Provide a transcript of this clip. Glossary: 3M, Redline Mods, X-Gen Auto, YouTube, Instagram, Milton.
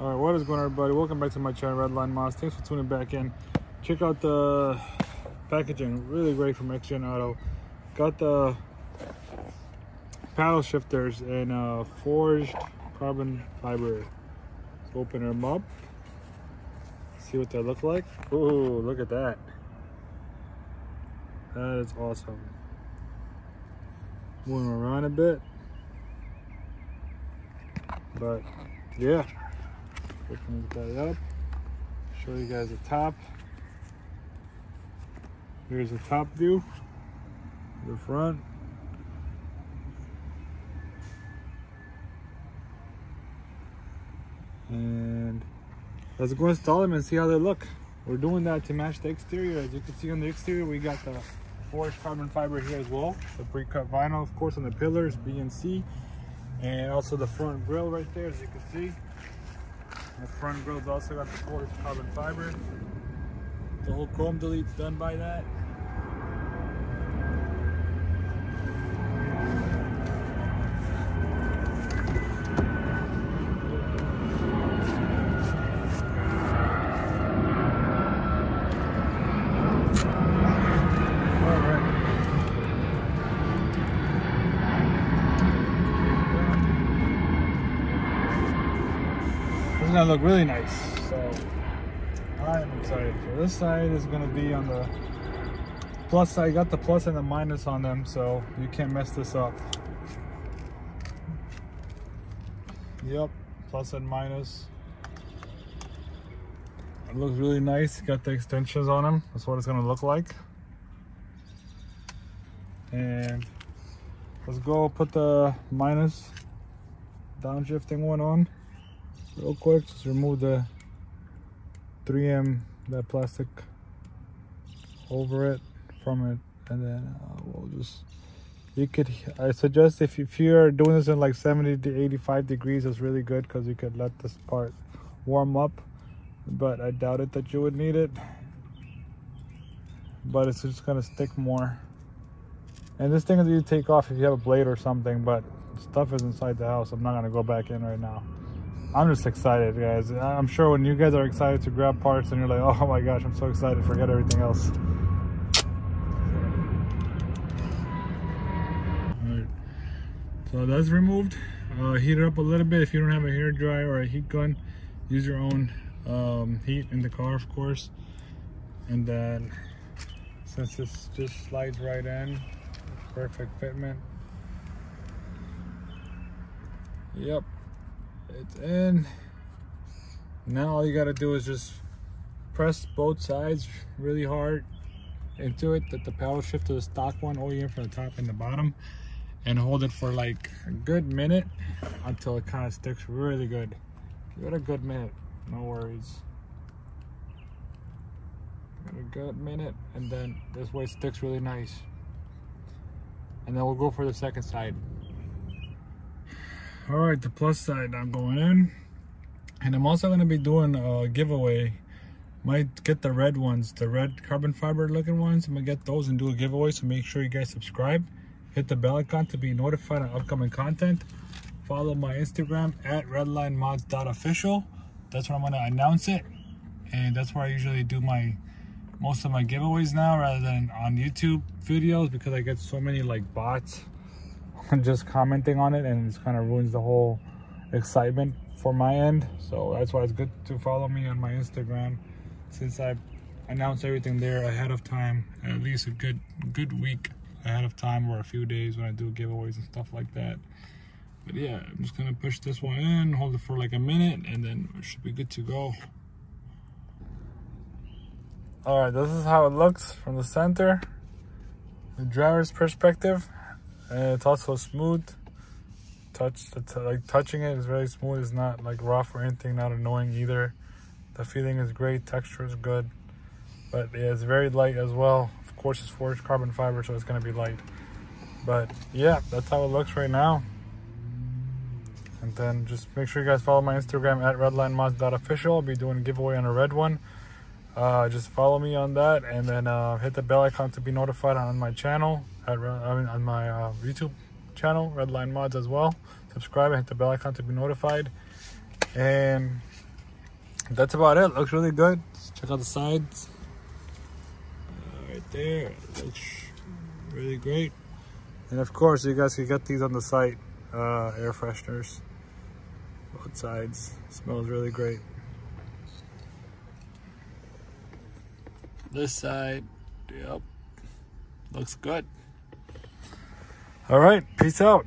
Alright, what is going on, everybody? Welcome back to my channel, Redline Mods. Thanks for tuning back in. Check out the packaging, really great from X-Gen Auto. Got the paddle shifters in forged carbon fiber. Let's open them up, see what they look like. Ooh, look at that. That is awesome. Moving around a bit, but yeah. We can get that up, show you guys the top. Here's the top view, the front. And let's go install them and see how they look. We're doing that to match the exterior. As you can see on the exterior, we got the forged carbon fiber here as well. The pre-cut vinyl, of course, on the pillars, B and C. And also the front grille right there, as you can see. The front grille's also got the forged carbon fiber. The whole chrome delete's done by that. It's gonna look really nice, so I'm excited. So this side is gonna be on the plus side. Got the plus and the minus on them, so you can't mess this up. Yep, plus and minus. It looks really nice. Got the extensions on them. That's what it's gonna look like. And let's go put the minus downshifting one on. Real quick, just remove the 3M, that plastic over it, from it, and then we'll just, you could, I suggest if you're doing this in like 70 to 85 degrees, it's really good because you could let this part warm up, but I doubt it that you would need it, but it's just going to stick more. And this thing that you take off if you have a blade or something, but stuff is inside the house. I'm not going to go back in right now. I'm just excited, guys. I'm sure when you guys are excited to grab parts and you're like, oh my gosh, I'm so excited, forget everything else. All right, so that's removed. Heat it up a little bit. If you don't have a hair dryer or a heat gun, use your own heat in the car, of course. And then since this just slides right in, perfect fitment. Yep. It's in. Now all you gotta do is just press both sides really hard into it, that the paddle shifter, the stock one, all you in for the top and the bottom, and hold it for like a good minute until it kind of sticks really good. Give it a good minute, no worries. Give it a good minute, and then this way it sticks really nice. And then we'll go for the second side. All right, the plus side, I'm going in, and I'm also going to be doing a giveaway. Might get the red ones, the red carbon fiber looking ones. I'm going to get those and do a giveaway, so make sure you guys subscribe. Hit the bell icon to be notified on upcoming content. Follow my Instagram at redlinemods.official. That's where I'm going to announce it, and that's where I usually do most of my giveaways now, rather than on YouTube videos, because I get so many like bots just commenting on it, and it kind of ruins the whole excitement for my end. So that's why it's good to follow me on my Instagram, since I announce everything there ahead of time, at least a good week ahead of time, or a few days when I do giveaways and stuff like that. But yeah, I'm just gonna push this one in, hold it for like a minute, and then it should be good to go. All right, this is how it looks from the center, the driver's perspective. And it's also smooth. Touching it is very smooth. It's not like rough or anything, not annoying either. The feeling is great, texture is good. But yeah, it's very light as well. Of course, it's forged carbon fiber, so it's gonna be light. But yeah, that's how it looks right now. And then just make sure you guys follow my Instagram at redlinemods.official. I'll be doing a giveaway on a red one. Just follow me on that, and then hit the bell icon to be notified on my channel, on my YouTube channel, Redline Mods as well. Subscribe and hit the bell icon to be notified. And that's about it. Looks really good. Let's check out the sides. Right there. It looks really great. And of course, you guys can get these on the site. Air fresheners. Both sides. Smells really great. This side. Yep. Looks good. All right. Peace out.